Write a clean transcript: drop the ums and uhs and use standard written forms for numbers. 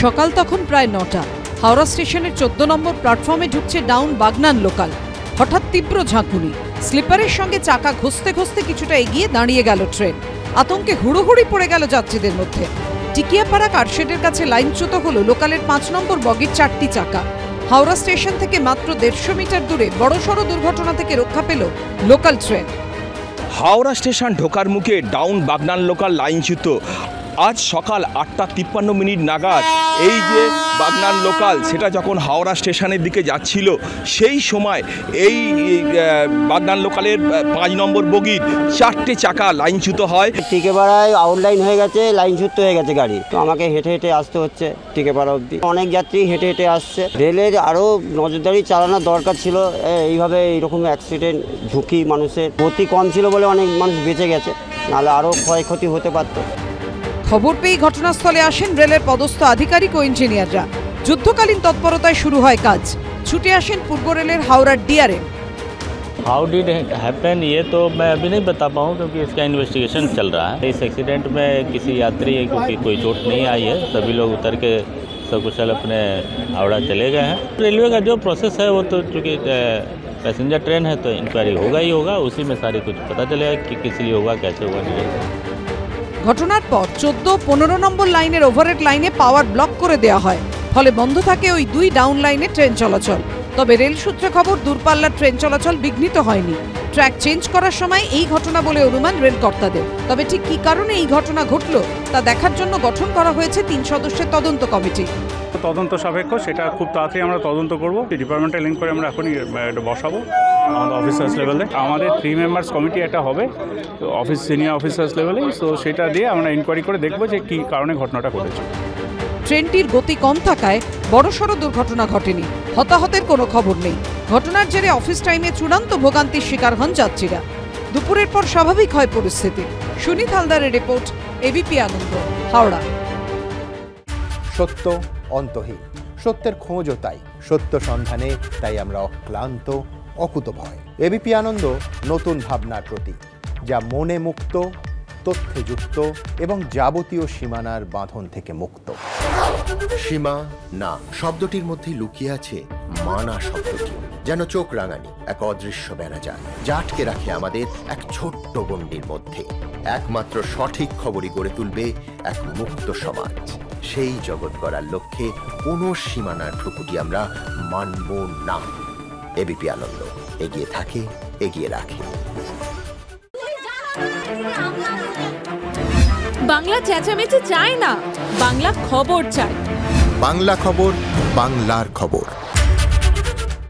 সকাল তখন প্রায় ৯টা। হাওড়া স্টেশনের ১৪ নম্বর প্ল্যাটফর্মে ঢুকছে ডাউন বাগনান লোকাল। হঠাৎ তীব্র ঝাঁকুনি, স্লিপারের সঙ্গে চাকা ঘষতে ঘষতে কিছুটা এগিয়ে দাঁড়িয়ে গেল ট্রেন। আতঙ্কে হুড়োহুড়ি পড়ে গেল যাত্রীদের মধ্যে। টিকিয়াপাড়া কারশেডের কাছে লাইনচ্যুত হলো লোকালের ৫ নম্বর বগির ৪টি চাকা। হাওড়া স্টেশন থেকে মাত্র ১৫০ মিটার দূরে বড়সড় দুর্ঘটনা থেকে রক্ষা পেল লোকাল ট্রেন। হাওড়া স্টেশন ঢোকার মুখে ডাউন বাগনান লোকাল লাইনচ্যুত। আজ সকাল ৮টা ৫৩ মিনিট নাগাদ এই যে বাগনান লোকাল, সেটা যখন হাওড়া স্টেশনের দিকে যাচ্ছিল সেই সময় এই বাগনান লোকালের ৫ নম্বর বগির ৪টে চাকা লাইনচ্যুত হয়। টিকেপাড়ায় আউটলাইন হয়ে গেছে, লাইনচ্যুত হয়ে গেছে গাড়ি, তো আমাকে হেঁটে হেঁটে আসতে হচ্ছে টিকেপাড়া অবধি। অনেক যাত্রী হেঁটে হেঁটে আসছে। রেলের আরও নজরদারি চালানোর দরকার ছিল। এইভাবে এইরকম অ্যাক্সিডেন্ট ঝুঁকি মানুষের ক্ষতি কম ছিল বলে অনেক মানুষ বেঁচে গেছে, নাহলে আরও ক্ষয়ক্ষতি হতে পারত। খবর পেয়ে ঘটনাস্থলে আসেন রেলের পদস্থ আধিকারিক ও ইঞ্জিনিয়াররা। যুদ্ধকালীন তৎপরতায় শুরু হয় কাজ। ছুটে আসেন পূর্ব রেলের হাওড়ার ডিআরএম। हाउ डिड हैपन ये तो मैं अभी नहीं बता पाऊँ क्योंकि इसका इन्वेस्टिगेशन चल रहा है। इस एक्सीडेंट में किसी यात्री की कोई चोट नहीं आई है, सभी लोग उतर के सकुशल अपने हावड़ा चले गए हैं। रेलवे का जो प्रोसेस है वो तो चूँकि पैसेंजर ट्रेन है तो इंक्वायरी होगा ही होगा, उसी में सारी कुछ पता चलेगा कि किस लिए होगा, कैसे होगा। ঘটনার পর ১৪-১৫ নম্বর লাইনের ওভারহেড লাইনে পাওয়ার ব্লক করে দেওয়া হয়, ফলে বন্ধ থাকে ওই দুই ডাউন লাইনে ট্রেন চলাচল। তবে রেল সূত্রে খবর, দূরপাল্লার ট্রেন চলাচল বিঘ্নিত হয়নি। ট্র্যাক চেঞ্জ করার সময় এই ঘটনা বলে অনুমান রেলকর্তাদের। তবে ঠিক কী কারণে এই ঘটনা ঘটল তা দেখার জন্য গঠন করা হয়েছে ৩ সদস্যের তদন্ত কমিটি। তদন্ত সাপেক্ষ সেটা খুব তাড়াতাড়ি আমরা তদন্ত করব। ডিপার্টমেন্টে লিঙ্ক করে আমরা এখনই বসাবো আমাদের অফিসার্স লেভেলে। আমাদের 3 মেম্বার্স কমিটি একটা হবে অফিস সিনিয়র অফিসার্স লেভেলে, তো সেটা দিয়ে আমরা ইনকোয়ারি করে দেখব যে কী কারণে ঘটনাটা ঘটেছে। ট্রেনটির গতি কম থাকায় বড়সড় দুর্ঘটনা ঘটেনি, হতাহতের কোনো খবর নেই। ঘটনার জেরে অফিস টাইমে চূড়ান্ত ভোগান্তির শিকার হন যাত্রীরা। দুপুরের পর স্বাভাবিক হয় পরিস্থিতি। সুনীত হালদারের রিপোর্ট, এবিপি আনন্দ, হাওড়া। সত্য অন্তহীন, সত্যের খোঁজও তাই, সত্য সন্ধানে তাই আমরা অক্লান্ত অকুতভয়। এবিপি আনন্দ নতুন ভাবনার প্রতীক, যা মনে মুক্ত, তথ্যে যুক্ত এবং যাবতীয় সীমানার বাঁধন থেকে মুক্ত। সীমা না শব্দটির মধ্যে লুকিয়ে আছে মানা শব্দটি, যেন চোখ রাঙানি এক অদৃশ্য ব্যানাজার যা আটকে রাখে আমাদের এক ছোট্ট গণ্ডির মধ্যে। একমাত্র সঠিক খবরই গড়ে তুলবে এক মুক্ত সমাজ। সেই জগৎ গড়ার লক্ষ্যে কোনো সীমানার ঠুকুটি আমরা মানব না। এবিপি আনন্দ এগিয়ে থাকে, এগিয়ে রাখে। বাংলা চেঁচামেচি চায় না, বাংলা খবর চায়। বাংলা খবর, বাংলার খবর।